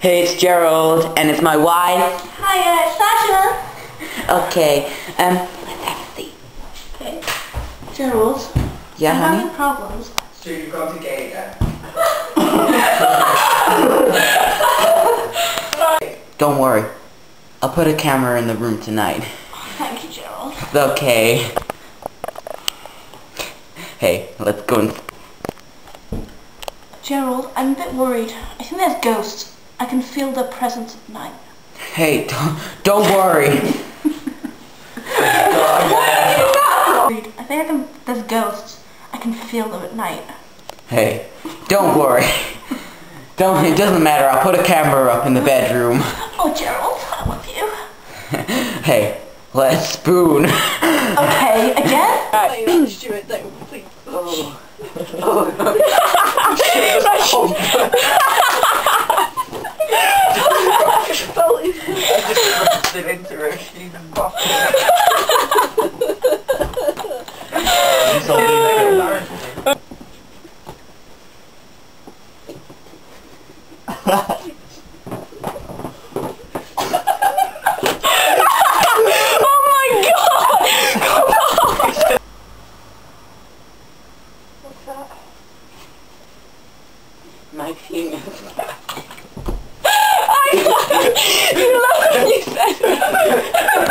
Hey, it's Gerald, and it's my wife. Hi, Sasha. Okay, okay. Gerald. Yeah, honey? I'm having problems. So you've gone to gay again. Don't worry. I'll put a camera in the room tonight. Oh, thank you, Gerald. Okay. Hey, let's go and... Gerald, I'm a bit worried. I think there's ghosts. I can feel their presence at night. Hey, don't worry. I think there's ghosts. I can feel them at night. Hey, don't worry. It doesn't matter. I'll put a camera up in the bedroom. Oh, Gerald, I love you. Hey, let's spoon. Okay, again? Right. Oh. My penis. You love what you said. Can't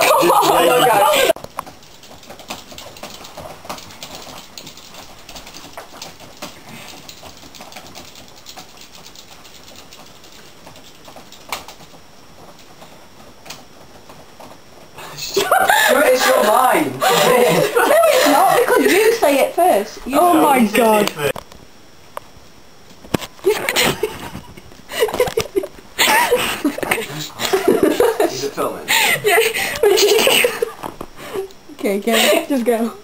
come on. It's your line. No, it's not, because you say it first. You oh my god. Is it filming? Yeah. Okay, go. Just go.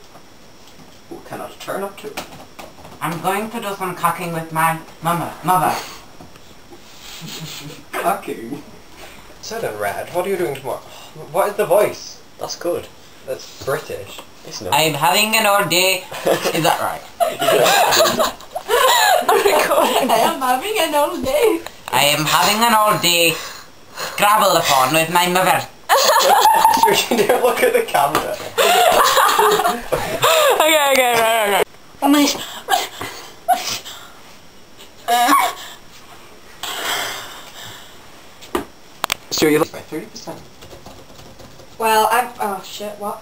Ooh, can I turn up to? I'm going to do some cocking with my mother. Cocking? So then, Rad, what are you doing tomorrow? What is the voice? That's good. That's British. It's not. I'm having an orgy. Is that right? I'm recording. I am having an orgy. I am having an orgy. Grabble upon with my mother. You don't look at the camera. Okay, right. Oh my. So you look by 30%. Well, I'm... Oh, shit, what?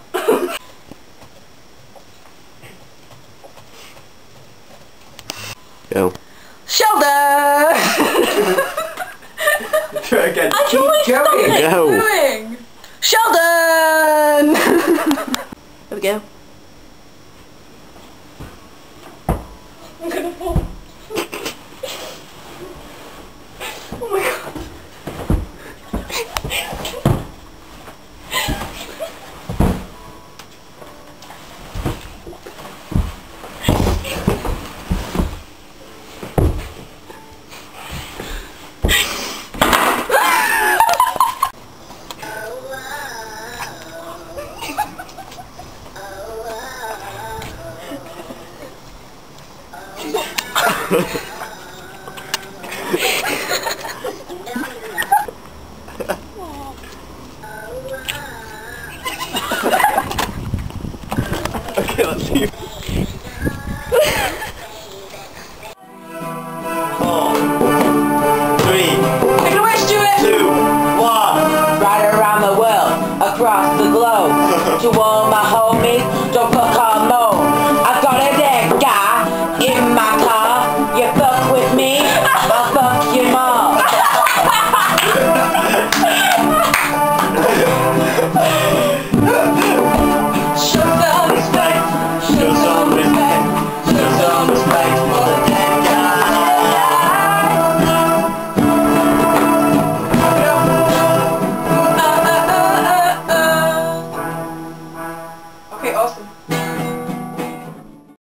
Yo. Sheldon! Do it again. I can't stop it. Keep going. Sheldon! There we go.